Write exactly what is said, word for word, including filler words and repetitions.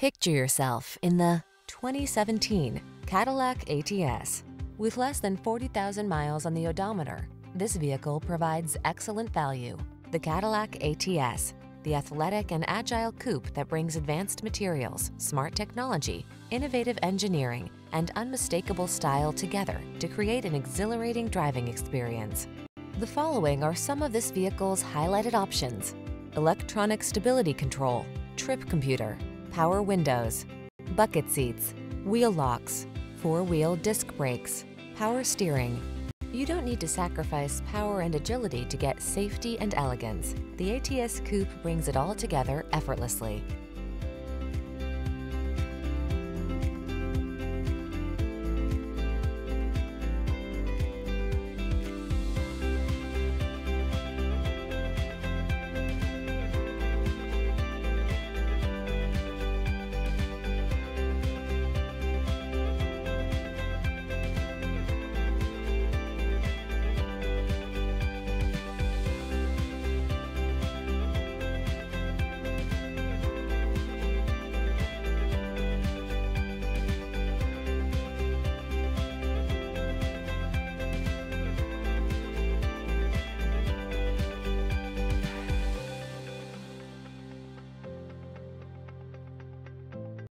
Picture yourself in the twenty seventeen Cadillac A T S. With less than forty thousand miles on the odometer, this vehicle provides excellent value. The Cadillac A T S, the athletic and agile coupe that brings advanced materials, smart technology, innovative engineering, and unmistakable style together to create an exhilarating driving experience. The following are some of this vehicle's highlighted options: electronic stability control, trip computer, power windows, bucket seats, wheel locks, four-wheel disc brakes, power steering. You don't need to sacrifice power and agility to get safety and elegance. The A T S coupe brings it all together effortlessly.